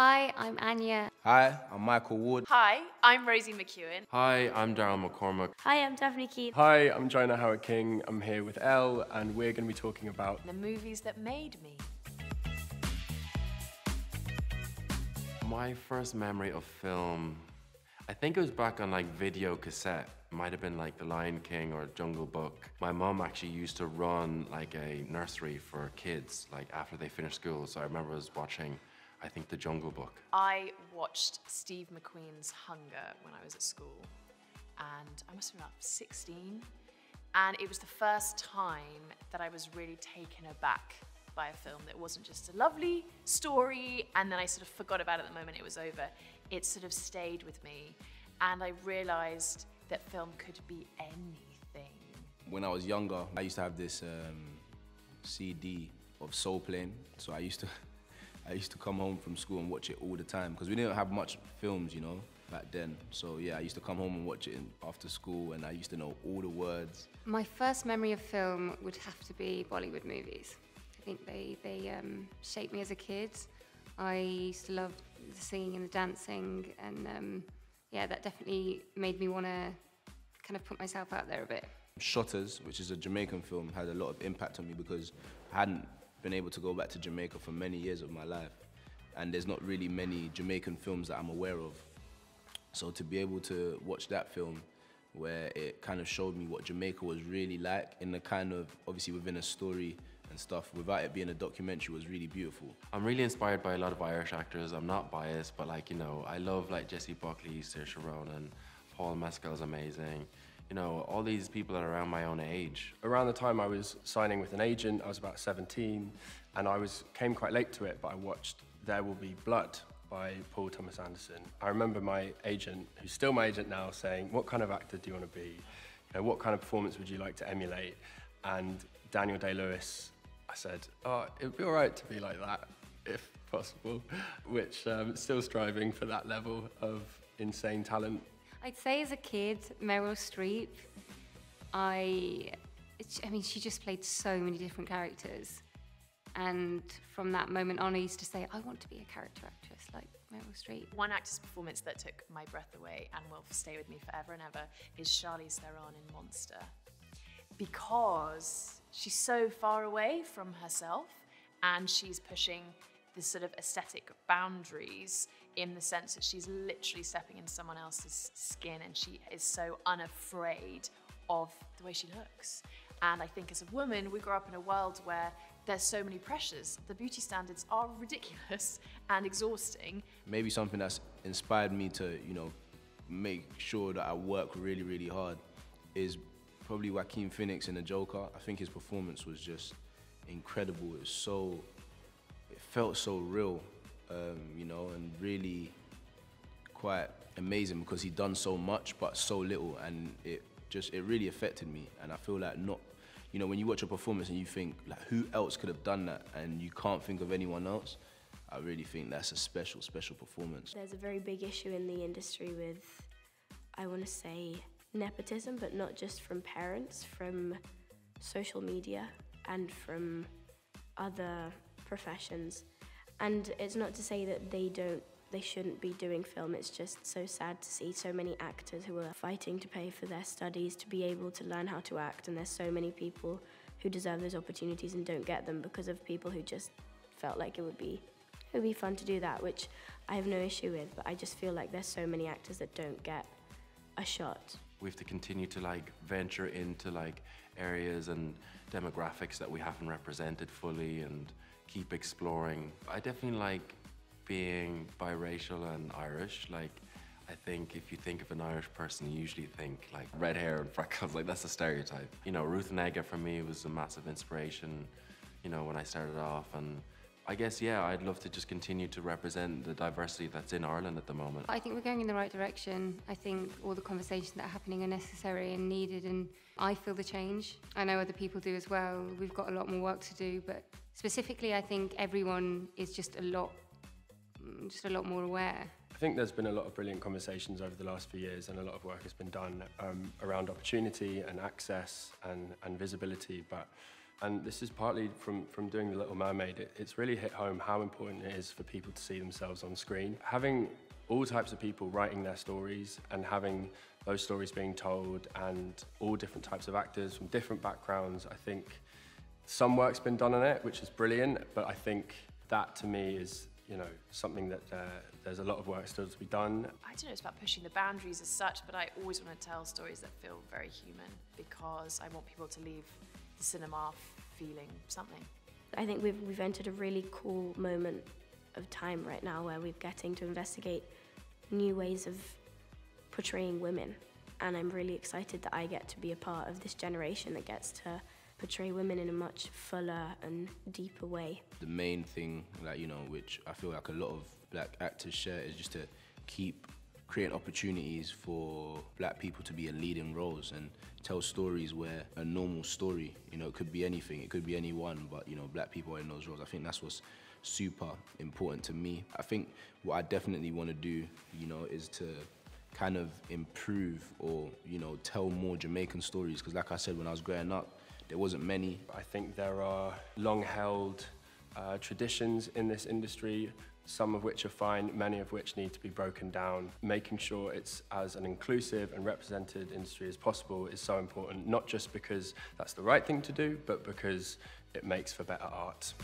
Hi, I'm Anya. Hi, I'm Micheal Ward. Hi, I'm Rosie McEwen. Hi, I'm Daryl McCormack. Hi, I'm Daphne Keith. Hi, I'm Jonah Howard King. I'm here with Elle, and we're going to be talking about the movies that made me. My first memory of film, I think it was back on like video cassette. Might have been like The Lion King or Jungle Book. My mom actually used to run like a nursery for kids like after they finished school. So I remember I was watching, I think, The Jungle Book. I watched Steve McQueen's Hunger when I was at school, and I must have been about 16. And it was the first time that I was really taken aback by a film that wasn't just a lovely story and then I sort of forgot about it the moment it was over. It sort of stayed with me, and I realized that film could be anything. When I was younger, I used to have this CD of Soul Plane, so I used to come home from school and watch it all the time, because we didn't have much films, you know, back then. So yeah, I used to come home and watch it after school, and I used to know all the words. My first memory of film would have to be Bollywood movies. I think they shaped me as a kid. I used to love the singing and the dancing, and yeah, that definitely made me want to kind of put myself out there a bit. Shotters, which is a Jamaican film, had a lot of impact on me because I hadn't been able to go back to Jamaica for many years of my life, and there's not really many Jamaican films that I'm aware of. So to be able to watch that film, where it kind of showed me what Jamaica was really like, in the kind of, obviously within a story and stuff, without it being a documentary, was really beautiful. I'm really inspired by a lot of Irish actors. I'm not biased, but like, you know, I love like Jesse Buckley, Saoirse Ronan, Paul Mescal's amazing. You know, all these people that are around my own age. Around the time I was signing with an agent, I was about 17, and I came quite late to it, but I watched There Will Be Blood by Paul Thomas Anderson. I remember my agent, who's still my agent now, saying, what kind of actor do you want to be? You know, what kind of performance would you like to emulate? And Daniel Day-Lewis, I said, oh, it'd be all right to be like that, if possible, which still striving for that level of insane talent. I'd say as a kid, Meryl Streep, I mean, she just played so many different characters. And from that moment on, I used to say, I want to be a character actress like Meryl Streep. One actor's performance that took my breath away and will stay with me forever and ever is Charlize Theron in Monster, because she's so far away from herself and she's pushing the sort of aesthetic boundaries in the sense that she's literally stepping in someone else's skin, and she is so unafraid of the way she looks. And I think as a woman, we grow up in a world where there's so many pressures. The beauty standards are ridiculous and exhausting. Maybe something that's inspired me to, you know, make sure that I work really, really hard is probably Joaquin Phoenix in The Joker. I think his performance was just incredible. It was so, it felt so real, you know, and really quite amazing, because he'd done so much but so little, and it really affected me. And I feel like, not, you know, when you watch a performance and you think like, who else could have done that, and you can't think of anyone else, I really think that's a special, special performance. There's a very big issue in the industry with, I want to say, nepotism, but not just from parents, from social media and from other professions. And it's not to say that they shouldn't be doing film. It's just so sad to see so many actors who are fighting to pay for their studies to be able to learn how to act, and there's so many people who deserve those opportunities and don't get them because of people who just felt like it would be fun to do that, which I have no issue with, but I just feel like there's so many actors that don't get a shot. We have to continue to like venture into like areas and demographics that we haven't represented fully, and keep exploring. I definitely like being biracial and Irish. Like, I think if you think of an Irish person, you usually think like red hair and freckles, like that's a stereotype. You know, Ruth Negga for me was a massive inspiration, you know, when I started off, and I guess, yeah, I'd love to just continue to represent the diversity that's in Ireland at the moment. I think we're going in the right direction. I think all the conversations that are happening are necessary and needed, and I feel the change. I know other people do as well. We've got a lot more work to do, but specifically, I think everyone is just a lot more aware. I think there's been a lot of brilliant conversations over the last few years, and a lot of work has been done around opportunity and access and visibility, but And this is partly from doing The Little Mermaid. It's really hit home how important it is for people to see themselves on screen. Having all types of people writing their stories and having those stories being told and all different types of actors from different backgrounds, I think some work's been done on it, which is brilliant, but I think that to me is, you know, something that there's a lot of work still to be done. I don't know, it's about pushing the boundaries as such, but I always want to tell stories that feel very human because I want people to leave the cinema feeling something. I think we've entered a really cool moment of time right now where we're getting to investigate new ways of portraying women. And I'm really excited that I get to be a part of this generation that gets to portray women in a much fuller and deeper way. The main thing, like, you know, which I feel like a lot of black actors share is just to keep creating opportunities for black people to be in leading roles and tell stories where a normal story, you know, it could be anything, it could be anyone, but, you know, black people are in those roles. I think that's what's super important to me. I think what I definitely want to do, you know, is to kind of improve or, you know, tell more Jamaican stories, because like I said, when I was growing up, there wasn't many. I think there are long-held traditions in this industry, some of which are fine, many of which need to be broken down. Making sure it's as an inclusive and represented industry as possible is so important, not just because that's the right thing to do, but because it makes for better art.